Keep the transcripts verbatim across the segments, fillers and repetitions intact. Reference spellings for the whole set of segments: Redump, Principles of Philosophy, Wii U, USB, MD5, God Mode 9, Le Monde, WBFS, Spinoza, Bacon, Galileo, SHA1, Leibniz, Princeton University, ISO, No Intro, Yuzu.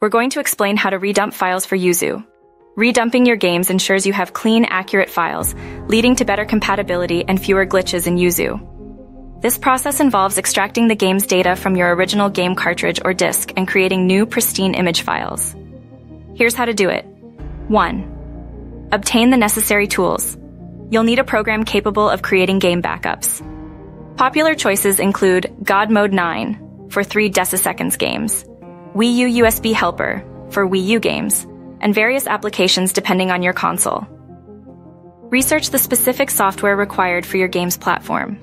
We're going to explain how to redump files for Yuzu. Redumping your games ensures you have clean, accurate files, leading to better compatibility and fewer glitches in Yuzu. This process involves extracting the game's data from your original game cartridge or disk and creating new, pristine image files. Here's how to do it. one. Obtain the necessary tools. You'll need a program capable of creating game backups. Popular choices include God Mode nine for three deciseconds games, Wii U U S B Helper for Wii U games, and various applications depending on your console. Research the specific software required for your game's platform.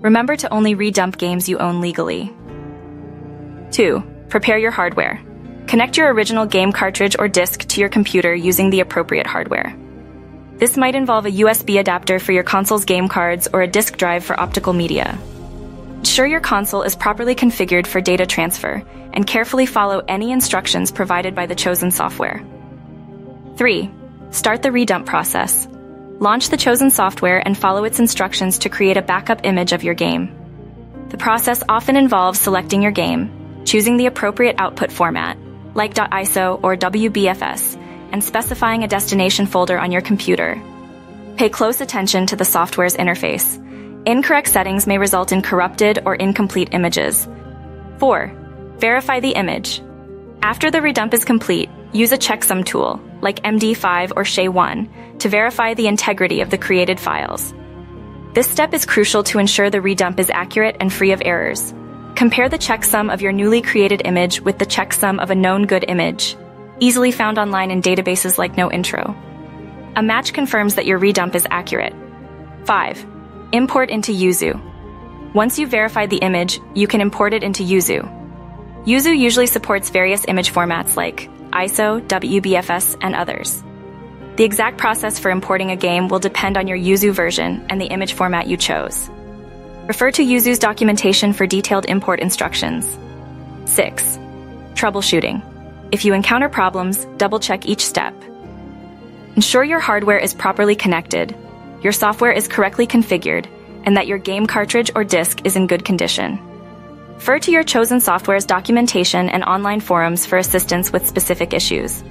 Remember to only redump games you own legally. two. Prepare your hardware. Connect your original game cartridge or disk to your computer using the appropriate hardware. This might involve a U S B adapter for your console's game cards or a disk drive for optical media. Ensure your console is properly configured for data transfer, and carefully follow any instructions provided by the chosen software. three. Start the redump process. Launch the chosen software and follow its instructions to create a backup image of your game. The process often involves selecting your game, choosing the appropriate output format, like .I S O or W B F S, and specifying a destination folder on your computer. Pay close attention to the software's interface. Incorrect settings may result in corrupted or incomplete images. four. Verify the image. After the redump is complete, use a checksum tool, like M D five or S H A one, to verify the integrity of the created files. This step is crucial to ensure the redump is accurate and free of errors. Compare the checksum of your newly created image with the checksum of a known good image, easily found online in databases like No Intro. A match confirms that your redump is accurate. five. Import into Yuzu. Once you've verified the image, you can import it into Yuzu. Yuzu usually supports various image formats like I S O, W B F S, and others. The exact process for importing a game will depend on your Yuzu version and the image format you chose. Refer to Yuzu's documentation for detailed import instructions. six. Troubleshooting. If you encounter problems, double-check each step. Ensure your hardware is properly connected, your software is correctly configured, and that your game cartridge or disk is in good condition. Refer to your chosen software's documentation and online forums for assistance with specific issues.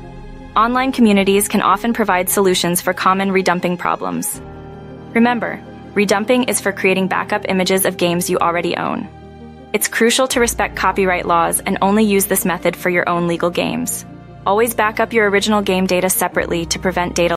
Online communities can often provide solutions for common redumping problems. Remember, redumping is for creating backup images of games you already own. It's crucial to respect copyright laws and only use this method for your own legal games. Always back up your original game data separately to prevent data